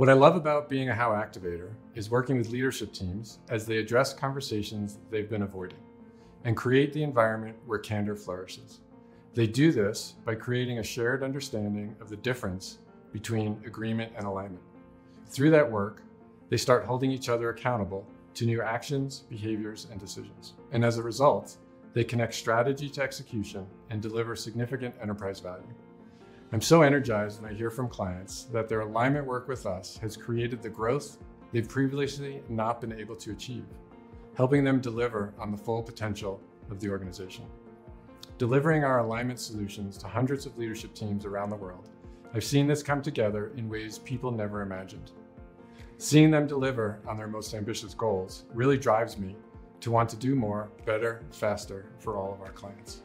What I love about being a How Activator is working with leadership teams as they address conversations they've been avoiding and create the environment where candor flourishes. They do this by creating a shared understanding of the difference between agreement and alignment. Through that work, they start holding each other accountable to new actions, behaviors, and decisions. And as a result, they connect strategy to execution and deliver significant enterprise value. I'm so energized when I hear from clients that their alignment work with us has created the growth they've previously not been able to achieve, helping them deliver on the full potential of the organization. Delivering our alignment solutions to hundreds of leadership teams around the world, I've seen this come together in ways people never imagined. Seeing them deliver on their most ambitious goals really drives me to want to do more, better, faster for all of our clients.